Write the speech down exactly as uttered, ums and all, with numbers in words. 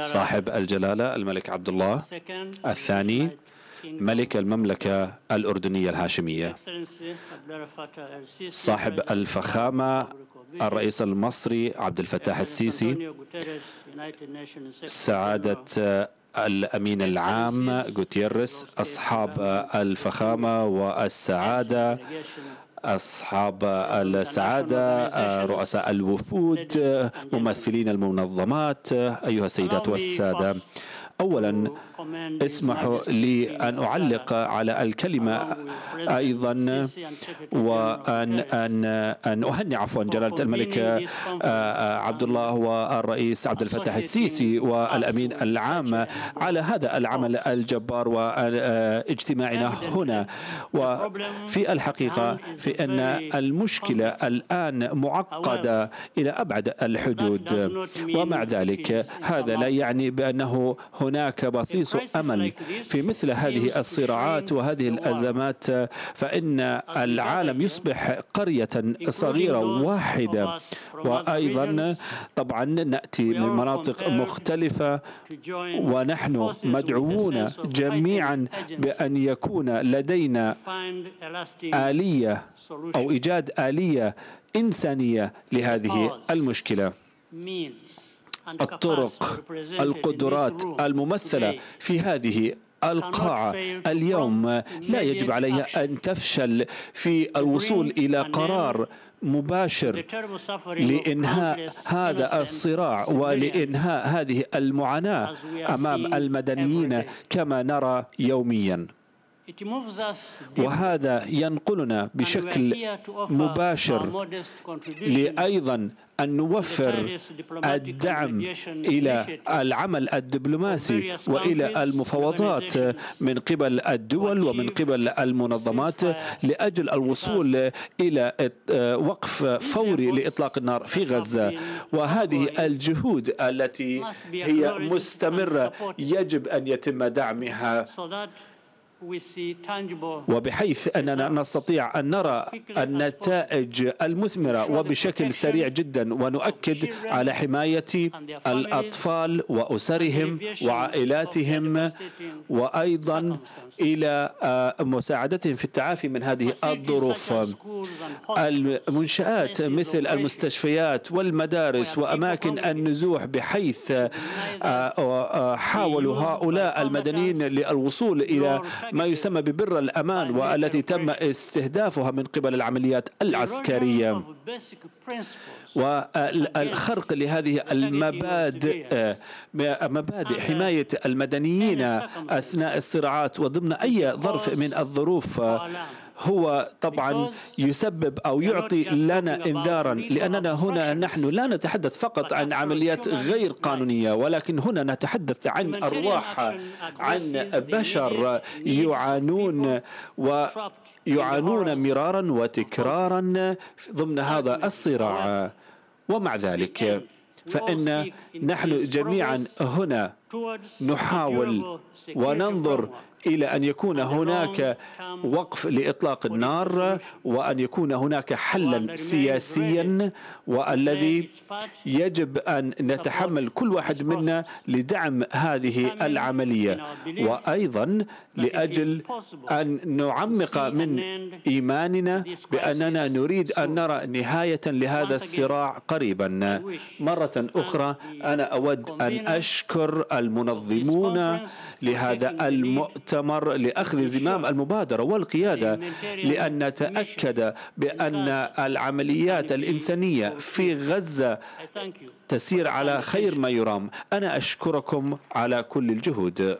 صاحب الجلالة الملك عبد الله الثاني ملك المملكة الأردنية الهاشمية، صاحب الفخامة الرئيس المصري عبد الفتاح السيسي، سعادة الأمين العام جوتيريس، أصحاب الفخامة والسعادة، أصحاب السعادة، رؤساء الوفود، ممثلين المنظمات، أيها السيدات والسادة، أولا اسمحوا لي أن أعلق على الكلمة أيضا وأن أن أن أهني عفوا جلالة الملك عبد الله والرئيس عبد الفتاح السيسي والأمين العام على هذا العمل الجبار واجتماعنا هنا. وفي الحقيقة في أن المشكلة الآن معقدة إلى أبعد الحدود، ومع ذلك هذا لا يعني بأنه هناك بصيص أمل في مثل هذه الصراعات وهذه الأزمات، فإن العالم يصبح قرية صغيرة واحدة، وأيضا طبعا نأتي من مناطق مختلفة، ونحن مدعوون جميعا بأن يكون لدينا آلية أو إيجاد آلية إنسانية لهذه المشكلة. الطرق، القدرات الممثلة في هذه القاعة اليوم لا يجب عليها أن تفشل في الوصول إلى قرار مباشر لإنهاء هذا الصراع ولإنهاء هذه المعاناة أمام المدنيين كما نرى يومياً. وهذا ينقلنا بشكل مباشر لأيضا أن نوفر الدعم إلى العمل الدبلوماسي وإلى المفاوضات من قبل الدول ومن قبل المنظمات لأجل الوصول إلى وقف فوري لإطلاق النار في غزة. وهذه الجهود التي هي مستمرة يجب أن يتم دعمها، وبحيث أننا نستطيع أن نرى النتائج المثمرة وبشكل سريع جدا. ونؤكد على حماية الأطفال وأسرهم وعائلاتهم، وأيضا إلى مساعدتهم في التعافي من هذه الظروف. المنشآت مثل المستشفيات والمدارس وأماكن النزوح، بحيث حاولوا هؤلاء المدنيين للوصول إلى ما يسمى ببر الأمان، والتي تم استهدافها من قبل العمليات العسكرية، والخرق لهذه المبادئ، مبادئ حماية المدنيين أثناء الصراعات وضمن أي ظرف من الظروف، هو طبعا يسبب أو يعطي لنا إنذارا، لأننا هنا نحن لا نتحدث فقط عن عمليات غير قانونية، ولكن هنا نتحدث عن أرواح، عن بشر يعانون ويعانون مرارا وتكرارا ضمن هذا الصراع. ومع ذلك فإن نحن جميعا هنا نحاول وننظر إلى أن يكون هناك وقف لإطلاق النار، وأن يكون هناك حلا سياسيا، والذي يجب أن نتحمل كل واحد منا لدعم هذه العملية، وأيضا لأجل أن نعمق من إيماننا بأننا نريد أن نرى نهاية لهذا الصراع قريبا. مرة أخرى أنا أود أن أشكر المنظمون لهذا المؤتمر لأخذ زمام المبادرة والقيادة، لأن نتأكد بأن العمليات الإنسانية في غزة تسير على خير ما يرام. أنا أشكركم على كل الجهود.